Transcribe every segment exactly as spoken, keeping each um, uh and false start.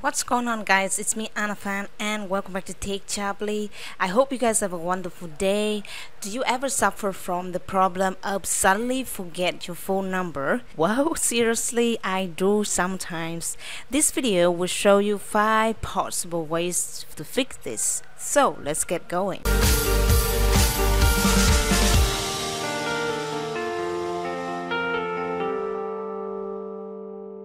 What's going on, guys? It's me, Anh Phan, and welcome back to Techaply. I hope you guys have a wonderful day. Do you ever suffer from the problem of suddenly forget your phone number? Wow, seriously, I do sometimes. This video will show you five possible ways to fix this. So let's get going.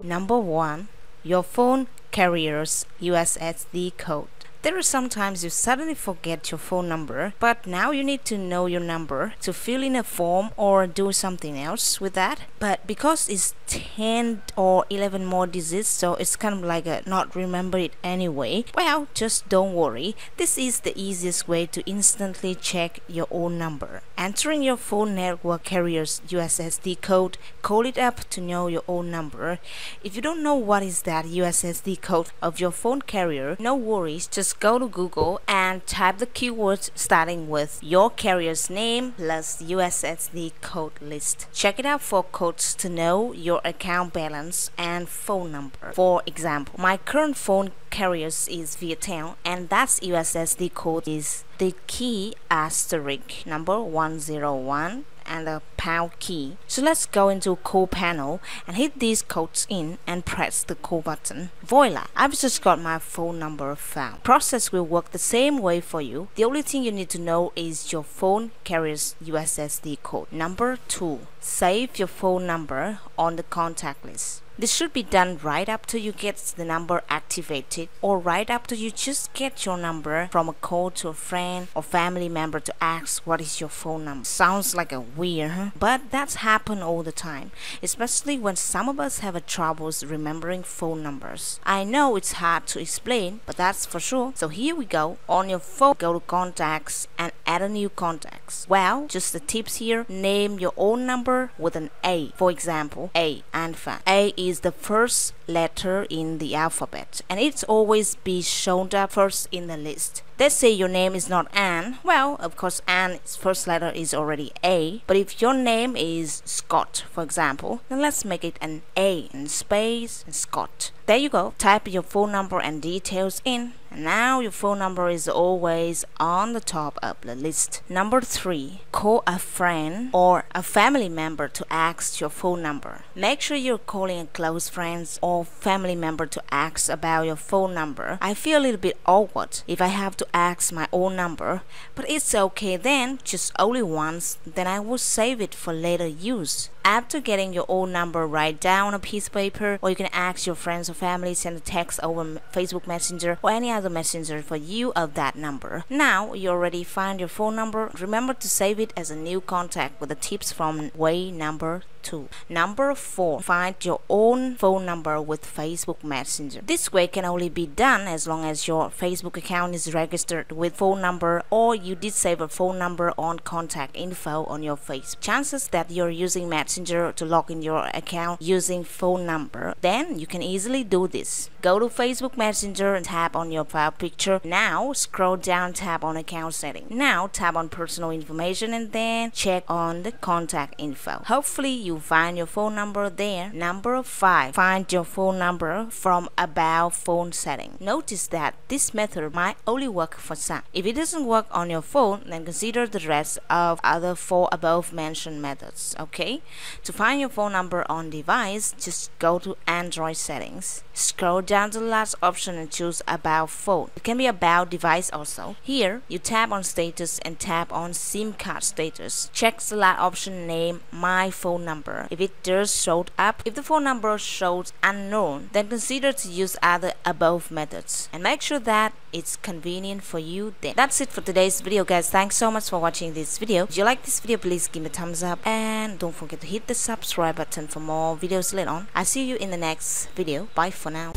Number one, your phone carrier's U S S D code. There are sometimes you suddenly forget your phone number, but now you need to know your number to fill in a form or do something else with that. But because it's ten or eleven more digits, so it's kind of like a not remember it anyway. Well, just don't worry. This is the easiest way to instantly check your own number. Entering your phone network carrier's U S S D code, call it up to know your own number. If you don't know what is that U S S D code of your phone carrier, no worries, just go to Google and type the keywords starting with your carrier's name plus U S S D code list. Check it out for codes to know your account balance and phone number. For example, my current phone carriers is Viettel, and that's U S S D code is the key asterisk number one zero one and the pound key. So let's go into call panel and hit these codes in and press the call button. Voila, I've just got my phone number found. Process will work the same way for you. The only thing you need to know is your phone carrier's U S S D code. Number two, save your phone number on the contact list. This should be done right after you get the number activated, or right after you just get your number from a call to a friend or family member to ask what is your phone number. Sounds like a weird, huh? But that's happened all the time, especially when some of us have troubles remembering phone numbers. I know it's hard to explain, but that's for sure. So here we go. On your phone, go to contacts and add a new contacts. Well, just the tips here. Name your own number with an A. For example, A, Anh Phan. A is the first letter in the alphabet, and it's always be shown up first in the list. Let's say your name is not Anne. Well, of course, Anne's first letter is already A. But if your name is Scott, for example, then let's make it an A and space and Scott. There you go. Type your phone number and details in. And now your phone number is always on the top of the list. Number three, call a friend or a family member to ask your phone number. Make sure you're calling a close friend or family member to ask about your phone number. I feel a little bit awkward if I have to ask my own number, but it's okay then, just only once, then I will save it for later use. After getting your own number, write down on a piece of paper, or you can ask your friends or family, send a text over Facebook Messenger or any other messenger for you of that number. Now you already find your phone number, remember to save it as a new contact with the tips from way number two. Number four, find your own phone number with Facebook Messenger. This way can only be done as long as your Facebook account is registered with phone number, or you did save a phone number on contact info on your Facebook. Chances that you're using Messenger to log in your account using phone number, then you can easily do this. Go to Facebook Messenger and tap on your profile picture. Now scroll down, tap on account setting. Now tap on personal information and then check on the contact info. Hopefully you find your phone number there. Number five, find your phone number from about phone setting. Notice that this method might only work for some. If it doesn't work on your phone, then consider the rest of other four above mentioned methods, okay? To find your phone number on device, just go to Android settings. Scroll down to the last option and choose about phone. It can be about device also. Here, you tap on status and tap on SIM card status. Check the last option named my phone number. If it just showed up, if the phone number shows unknown, then consider to use other above methods and make sure that it's convenient for you then. That's it for today's video, guys. Thanks so much for watching this video. If you like this video, please give me a thumbs up and don't forget to hit the subscribe button for more videos later on. I'll see you in the next video. Bye for now.